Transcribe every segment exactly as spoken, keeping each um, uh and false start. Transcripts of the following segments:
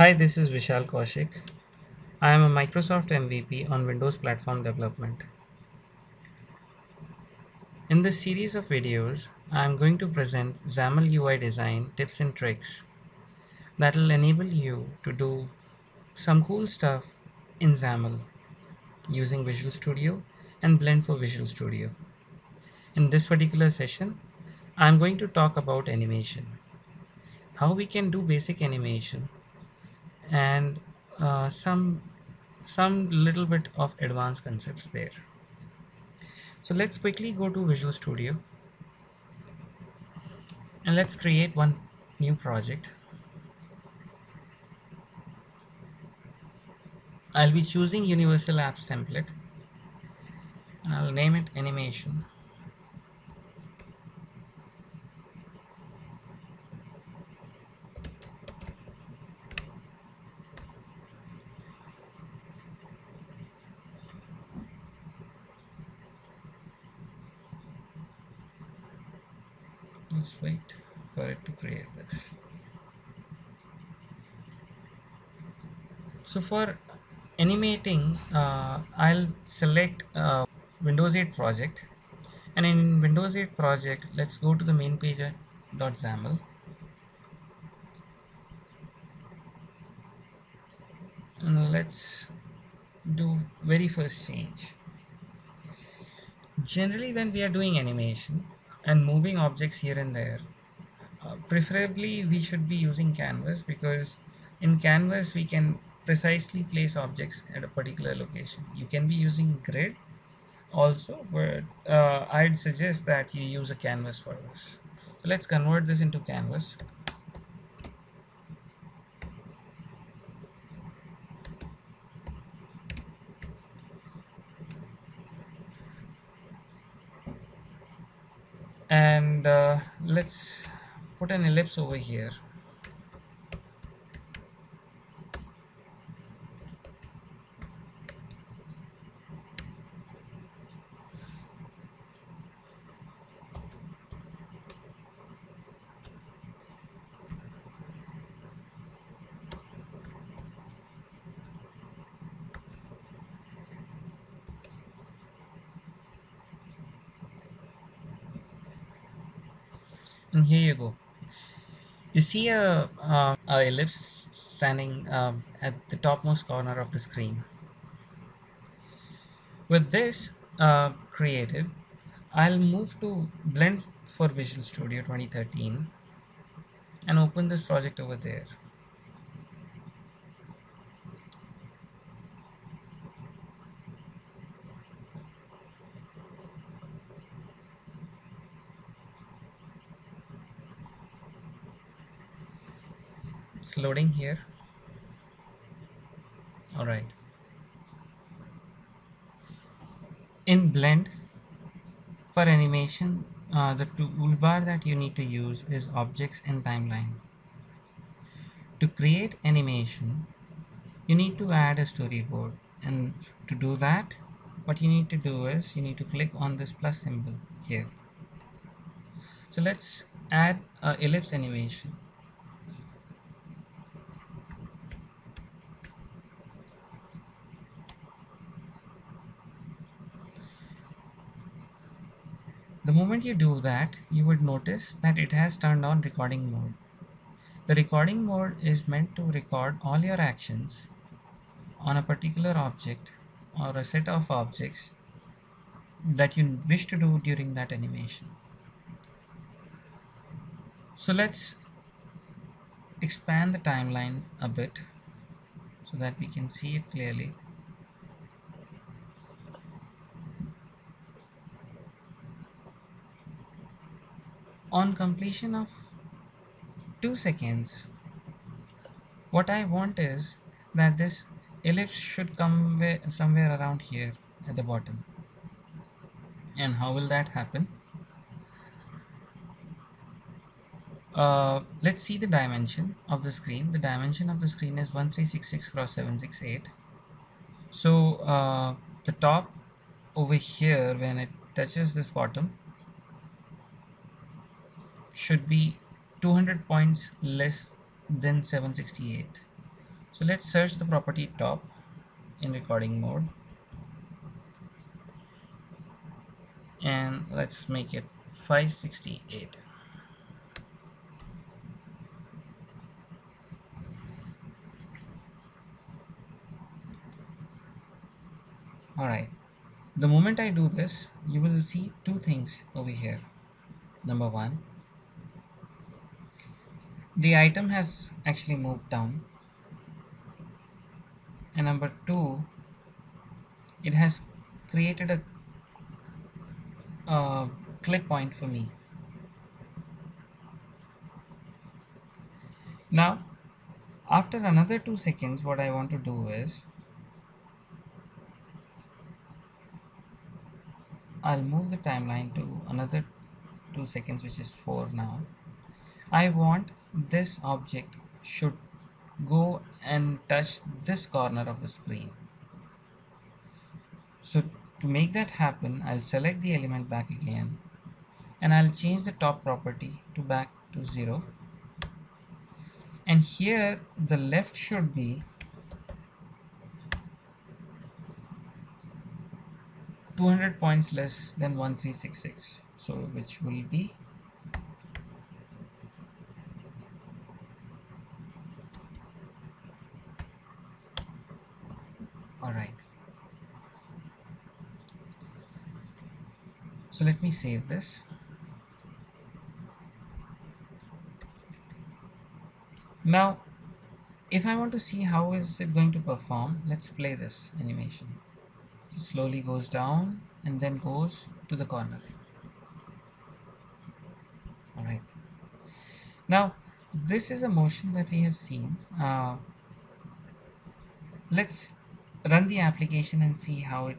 Hi, this is Vishal Kaushik. I am a Microsoft M V P on Windows platform development. In this series of videos, I am going to present XAML U I design tips and tricks that will enable you to do some cool stuff in XAML using Visual Studio and Blend for Visual Studio. In this particular session, I am going to talk about animation, how we can do basic animation and uh, some some little bit of advanced concepts there. So let's quickly go to Visual Studio and let's create one new project. I'll be choosing Universal Apps Template and I'll name it Animation. Let's wait for it to create this. So for animating, uh, I'll select uh, Windows eight project, and in Windows eight project, let's go to the main page.xaml. And let's do very first change. Generally, when we are doing animation and moving objects here and there, uh, preferably we should be using canvas, because in canvas we can precisely place objects at a particular location. You can be using grid also, but uh, I'd suggest that you use a canvas for this. So let's convert this into canvas. And uh, let's put an ellipse over here. And here you go. You see a, uh, a ellipse standing uh, at the topmost corner of the screen. With this uh, created, I'll move to Blend for Visual Studio twenty thirteen and open this project over there. It's loading here. Alright. In Blend, for animation, uh, the toolbar that you need to use is Objects and Timeline. To create animation, you need to add a storyboard, and to do that, what you need to do is you need to click on this plus symbol here. So let's add an ellipse animation. The moment you do that, you would notice that it has turned on recording mode. The recording mode is meant to record all your actions on a particular object or a set of objects that you wish to do during that animation. So let's expand the timeline a bit so that we can see it clearly. On completion of two seconds, what I want is that this ellipse should come somewhere around here at the bottom. And how will that happen? Uh, let's see the dimension of the screen. The dimension of the screen is one three six six cross seven six eight. So uh, the top over here, when it touches this bottom, should be two hundred points less than seven sixty-eight. So let's search the property top in recording mode, and let's make it five sixty-eight. Alright, the moment I do this, you will see two things over here. Number one, the item has actually moved down, and number two, it has created a, a click point for me. Now, after another two seconds, what I want to do is I'll move the timeline to another two seconds, which is four now. I want this object should go and touch this corner of the screen. So to make that happen, I'll select the element back again, and I'll change the top property to back to zero. And here the left should be two hundred points less than one three six six, so which will be all right. So let me save this. Now, if I want to see how is it going to perform, let's play this animation. It slowly goes down and then goes to the corner. Alright. Now, this is a motion that we have seen. Uh, let's run the application and see how it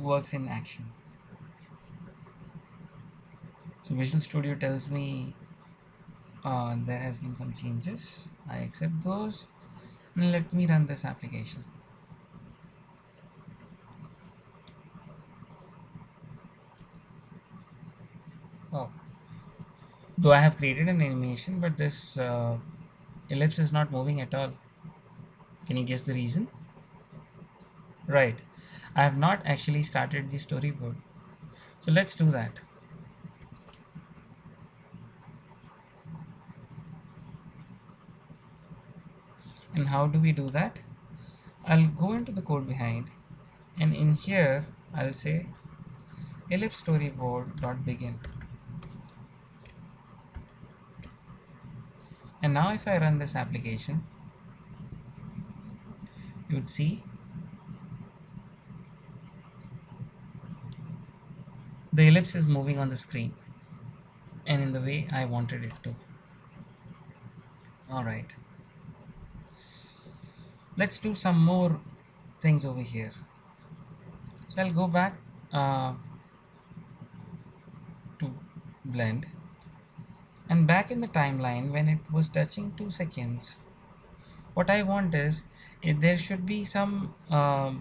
works in action. So Visual Studio tells me uh, there has been some changes. I accept those, and let me run this application. Though I have created an animation, but this uh, ellipse is not moving at all. Can you guess the reason? Right, I have not actually started the storyboard. So let's do that. And how do we do that? I'll go into the code behind, and in here I'll say ellipse storyboard.begin. And now if I run this application, you would see the ellipse is moving on the screen and in the way I wanted it to. Alright, let's do some more things over here. So I'll go back uh, to Blend. And back in the timeline, when it was touching two seconds, what I want is if there should be some uh,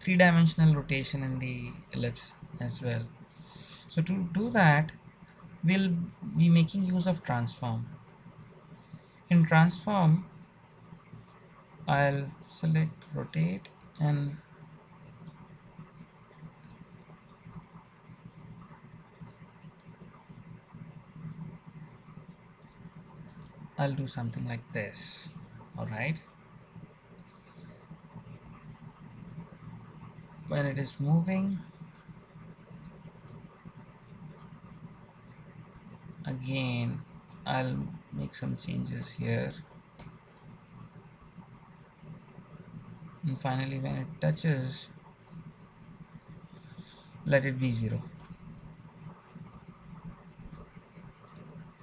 three-dimensional rotation in the ellipse as well. So to do that, we'll be making use of transform. In transform, I'll select rotate and I'll do something like this. Alright. When it is moving, again, I'll make some changes here. And finally, when it touches, let it be zero.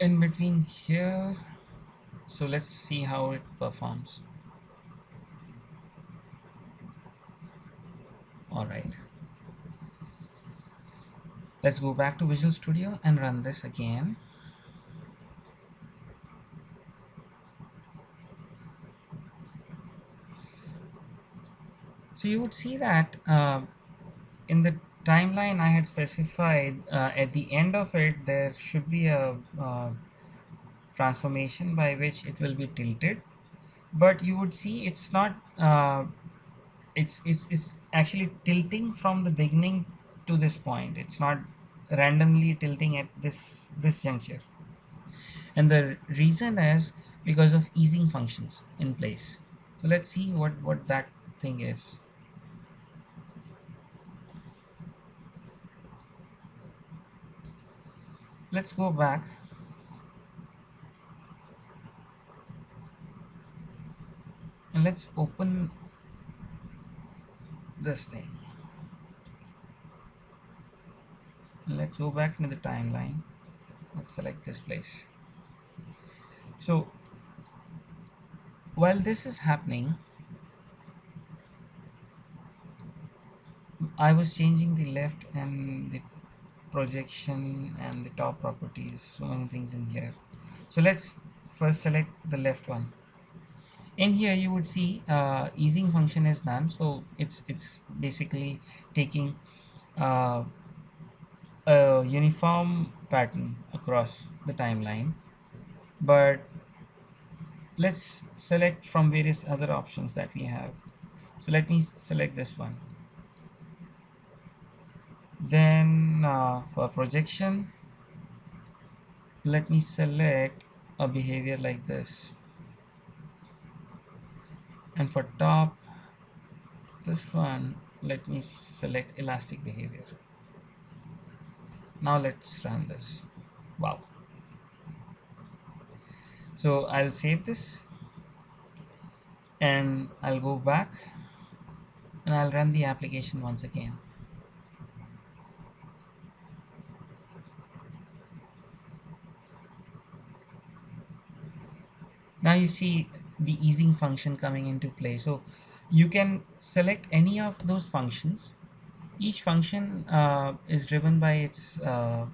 In between here, so let's see how it performs. Alright, let's go back to Visual Studio and run this again. So you would see that uh, in the timeline I had specified uh, at the end of it there should be a uh, transformation by which it will be tilted, but you would see it's not uh, it's, it's it's actually tilting from the beginning to this point. It's not randomly tilting at this this juncture, and the reason is because of easing functions in place. So let's see what what that thing is. Let's go back. And let's open this thing. Let's go back into the timeline. Let's select this place. So while this is happening, I was changing the left and the projection and the top properties, so many things in here. So let's first select the left one. In here you would see uh, easing function is none, so it's it's basically taking uh, a uniform pattern across the timeline. But let's select from various other options that we have. So let me select this one. Then uh, for projection, let me select a behavior like this. And for top, this one, let me select elastic behavior. Now let's run this. Wow. So I'll save this and I'll go back and I'll run the application once again. Now you see the easing function coming into play. So you can select any of those functions. Each function uh, is driven by its uh,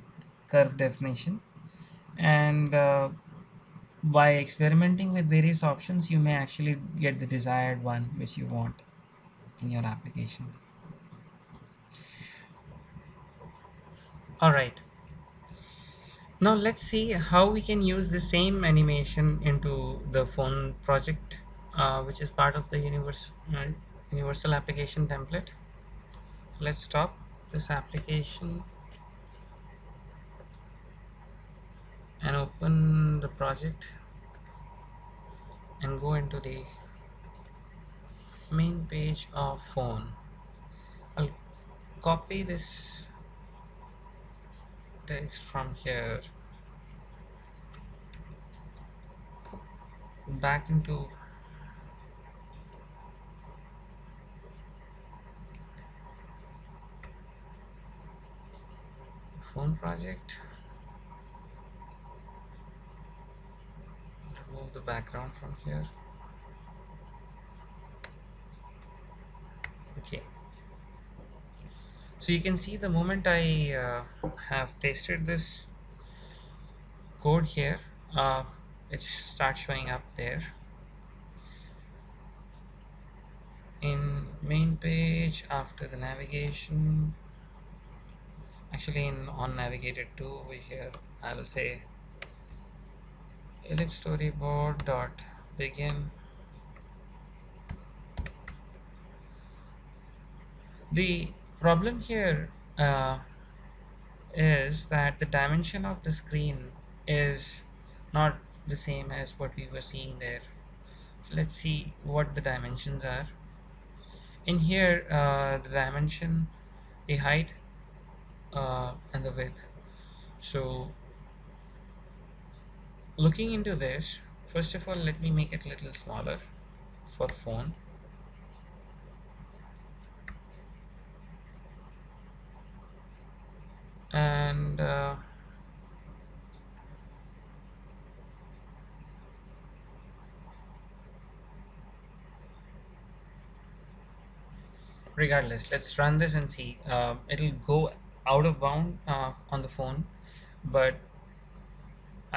curve definition, and uh, by experimenting with various options you may actually get the desired one which you want in your application. Alright, now let's see how we can use the same animation into the phone project, uh, which is part of the universe, uh, Universal Application Template. Let's stop this application and open the project and go into the main page of phone. I'll copy this text from here back into phone project. Remove the background from here. Okay, so you can see the moment I uh, have pasted this code here, uh, it starts showing up there in main page after the navigation. Actually, in on navigated to over here, I will say ellipse storyboard dot begin. The problem here uh, is that the dimension of the screen is not the same as what we were seeing there. So let's see what the dimensions are. In here, uh, the dimension, the height, Uh, and the width. So looking into this, first of all let me make it a little smaller for phone. And uh, regardless, let's run this and see. Uh, it'll go out of bound uh, on the phone, but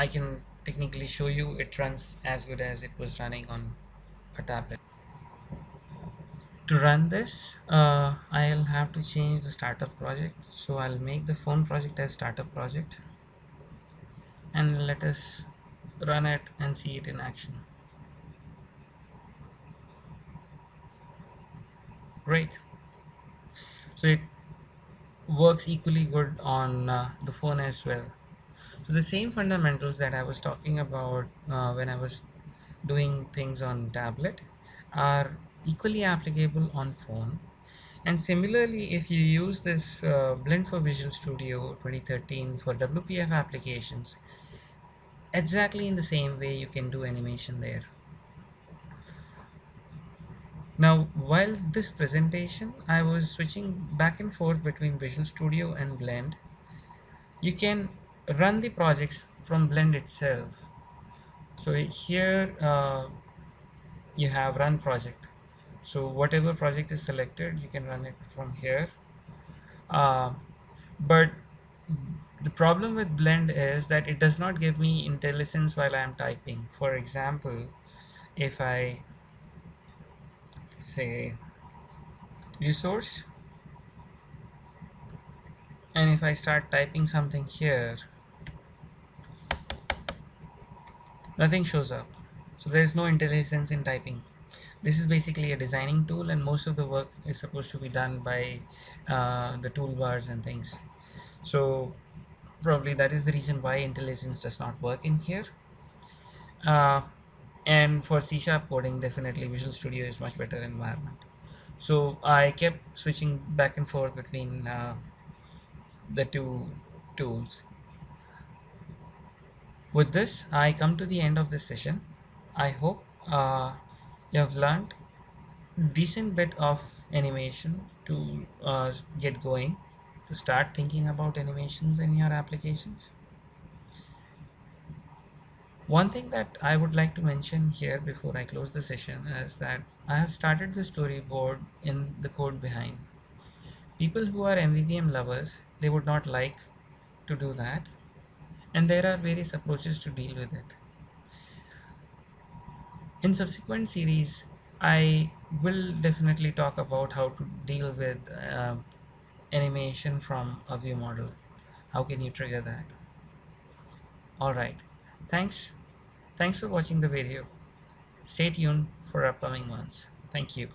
I can technically show you it runs as good as it was running on a tablet. To run this, uh, I'll have to change the startup project. So I'll make the phone project as startup project and let us run it and see it in action. Great. So it works equally good on uh, the phone as well. So the same fundamentals that I was talking about uh, when I was doing things on tablet are equally applicable on phone. And similarly, if you use this uh, Blend for Visual Studio twenty thirteen for W P F applications, exactly in the same way you can do animation there. Now, while this presentation, I was switching back and forth between Visual Studio and Blend. You can run the projects from Blend itself. So here uh, you have run project. So whatever project is selected, you can run it from here. Uh, but the problem with Blend is that it does not give me IntelliSense while I am typing. For example, if I say resource, and if I start typing something here, nothing shows up. So there is no IntelliSense in typing. This is basically a designing tool, and most of the work is supposed to be done by uh, the toolbars and things. So probably that is the reason why IntelliSense does not work in here. Uh, and for C sharp coding, definitely Visual Studio is much better environment. So I kept switching back and forth between uh, the two tools. With this, I come to the end of this session. I hope uh, you have learned a decent bit of animation to uh, get going, to start thinking about animations in your applications. One thing that I would like to mention here before I close the session is that I have started the storyboard in the code behind. People who are M V V M lovers, they would not like to do that, and there are various approaches to deal with it. In subsequent series, I will definitely talk about how to deal with uh, animation from a view model. How can you trigger that? Alright, thanks. Thanks for watching the video. Stay tuned for upcoming ones. Thank you.